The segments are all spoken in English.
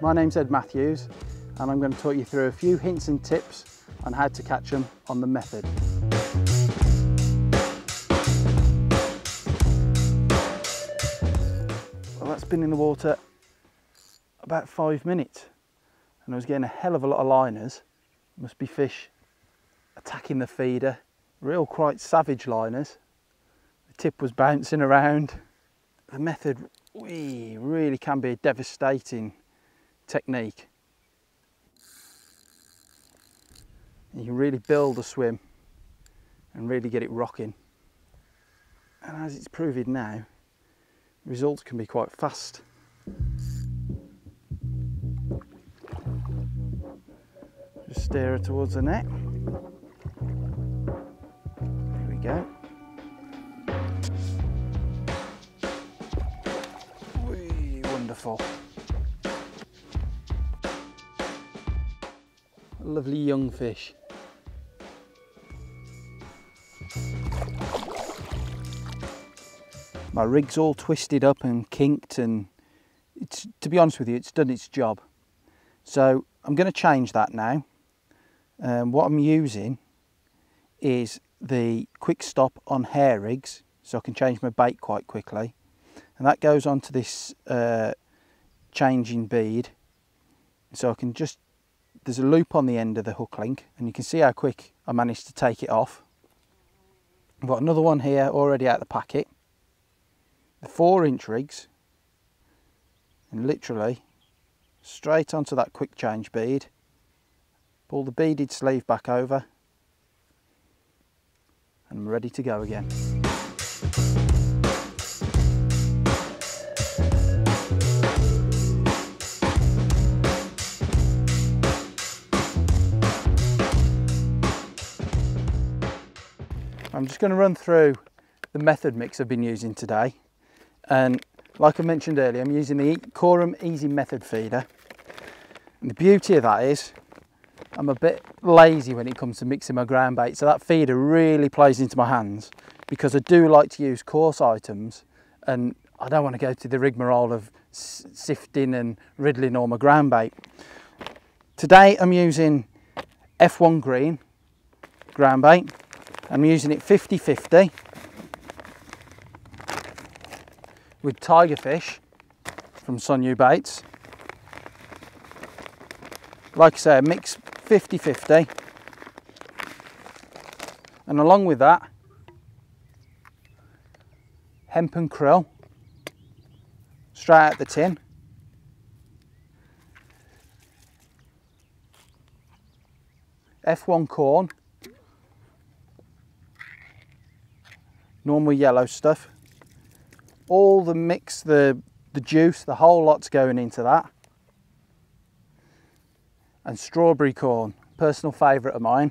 My name's Ed Matthews and I'm going to talk you through a few hints and tips on how to catch them on the method. Well, that's been in the water about 5 minutes and I was getting a hell of a lot of liners. Must be fish attacking the feeder, real quite savage liners. The tip was bouncing around. The method really can be a devastating technique. You can really build a swim and really get it rocking. And as it's proved now, results can be quite fast. Just steer her towards the net. There we go. Whee, wonderful. A lovely young fish. My rig's all twisted up and kinked, and it's, to be honest with you, it's done its job. So I'm going to change that now. What I'm using is the quick stop on hair rigs, so I can change my bait quite quickly, and that goes onto this changing bead, so I can just, there's a loop on the end of the hook link and you can see how quick I managed to take it off. I've got another one here already out of the packet, the 4-inch rigs, and literally straight onto that quick change bead. Pull the beaded sleeve back over and I'm ready to go again. I'm just going to run through the method mix I've been using today, and like I mentioned earlier, I'm using the Korum Easy Method Feeder, and the beauty of that is I'm a bit lazy when it comes to mixing my ground bait, so that feeder really plays into my hands because I do like to use coarse items and I don't want to go to the rigmarole of sifting and riddling all my ground bait. Today I'm using F1 green ground bait. I'm using it 50-50 with tigerfish from Sonu Baits. Like I say, I mix 50-50, and along with that, hemp and krill straight out the tin, F1 corn, normal yellow stuff, all the mix, the juice, the whole lot's going into that, and strawberry corn, personal favourite of mine,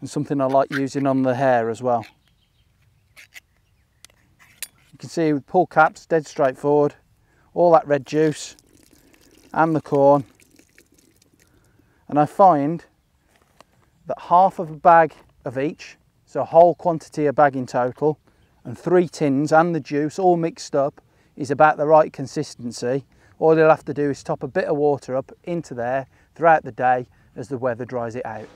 and something I like using on the hair as well. You can see with pull caps, dead straightforward, all that red juice and the corn, and I find that half of a bag of each, so a whole quantity of bag in total, and 3 tins and the juice all mixed up is about the right consistency. All you'll have to do is top a bit of water up into there throughout the day as the weather dries it out.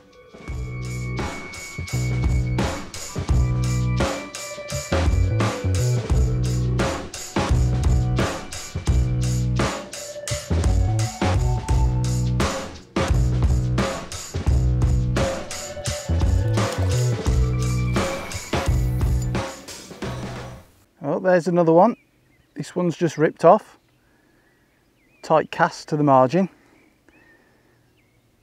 Oh, there's another one. This one's just ripped off. Tight cast to the margin.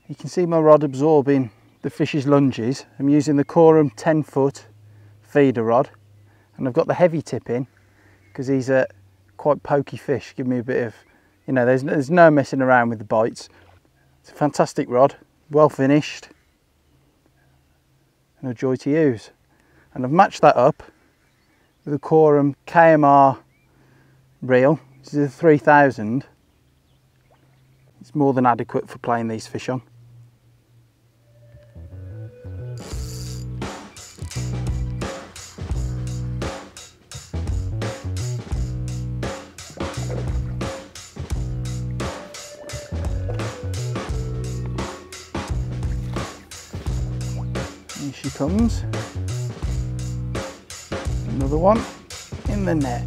You can see my rod absorbing the fish's lunges. I'm using the Korum 10-foot feeder rod, and I've got the heavy tip in because he's a quite pokey fish. Give me a bit of, you know, there's no messing around with the bites. It's a fantastic rod, well finished and a joy to use. And I've matched that up with a Korum KMR reel. This is a 3000. It's more than adequate for playing these fish on. she comes. Another one in the net.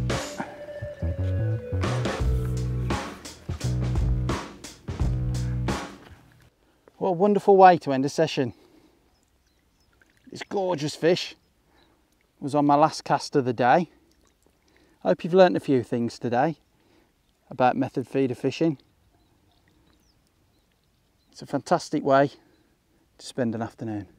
What a wonderful way to end a session. This gorgeous fish was on my last cast of the day. I hope you've learnt a few things today about method feeder fishing. It's a fantastic way to spend an afternoon.